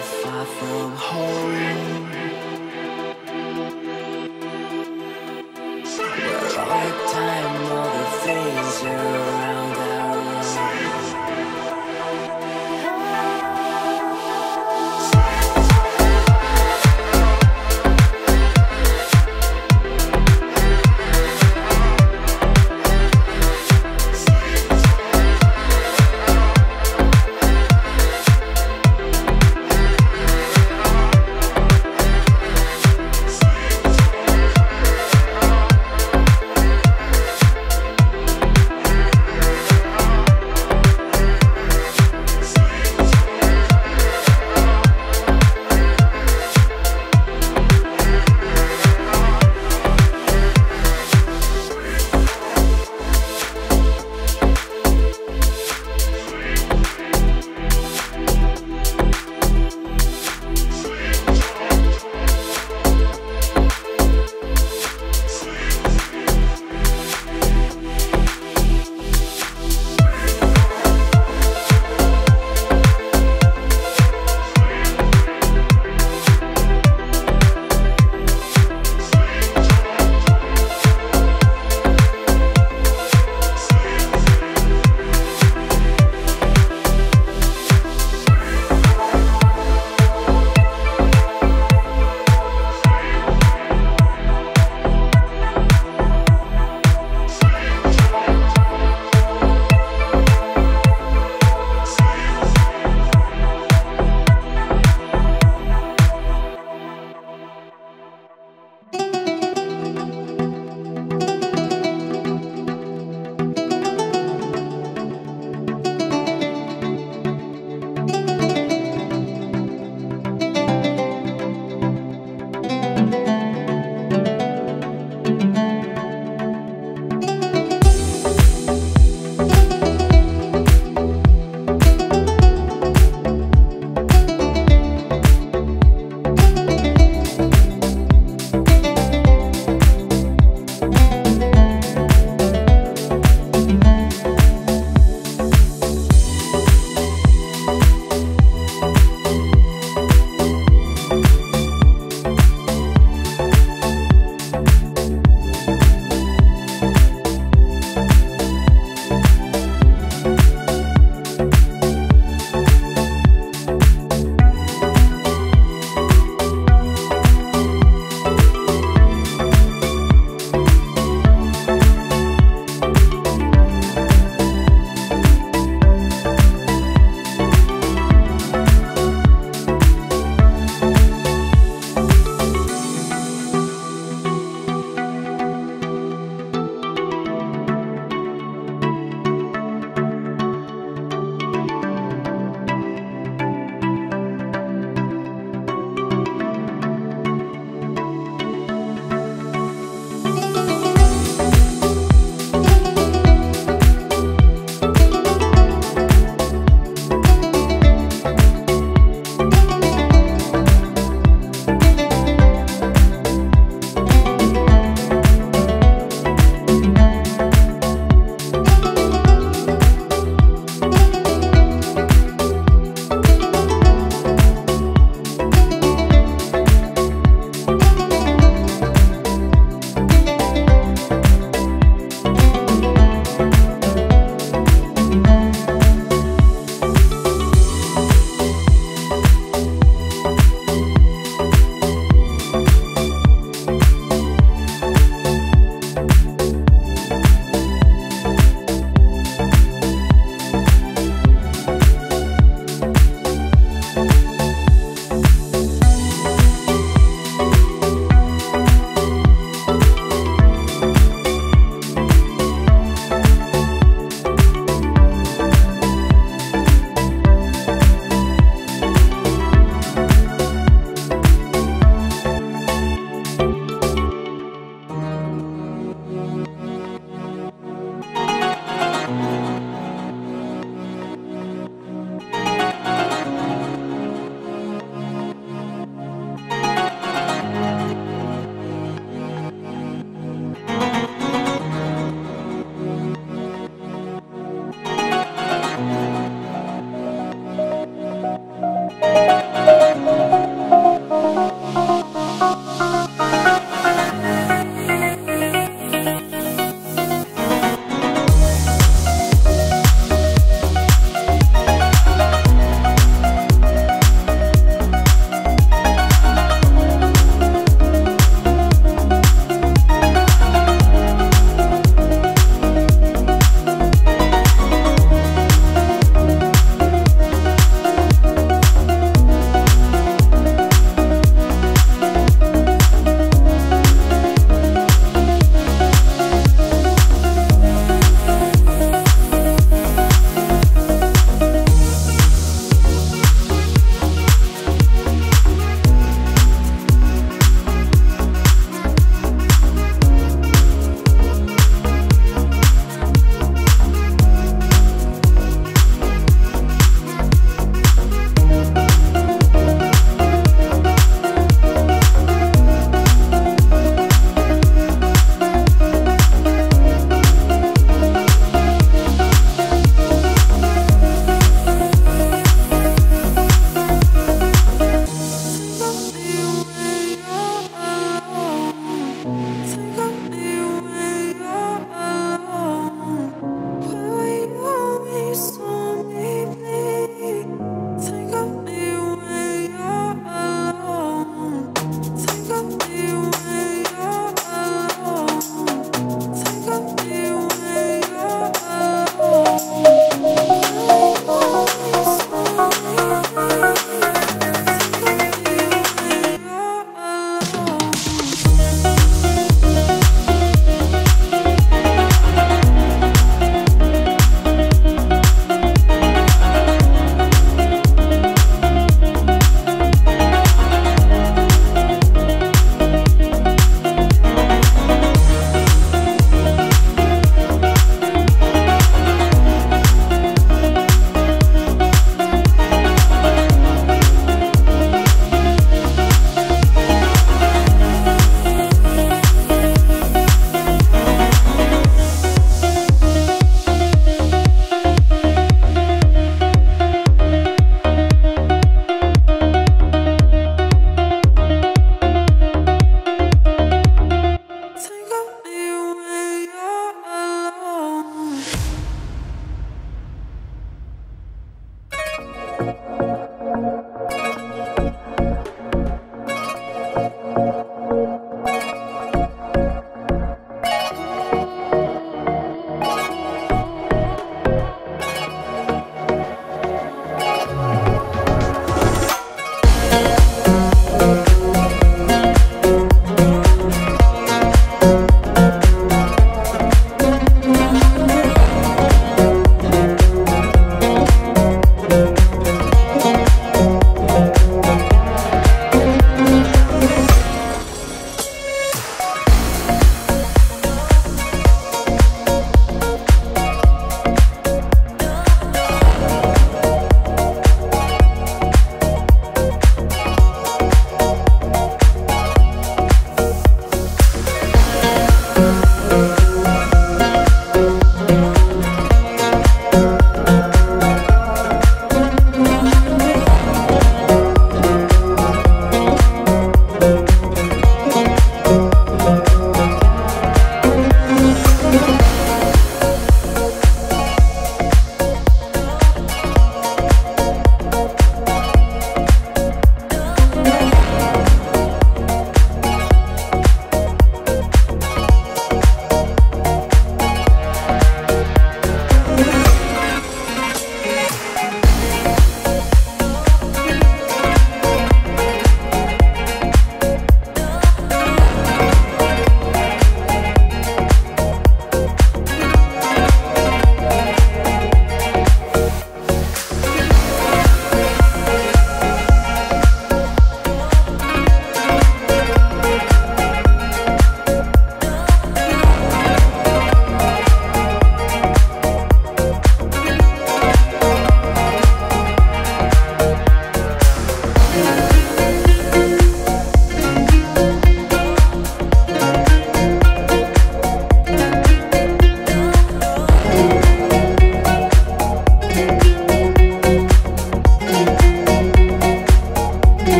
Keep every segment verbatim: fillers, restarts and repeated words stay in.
far from home, where all the time, all the things are around our own.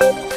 You.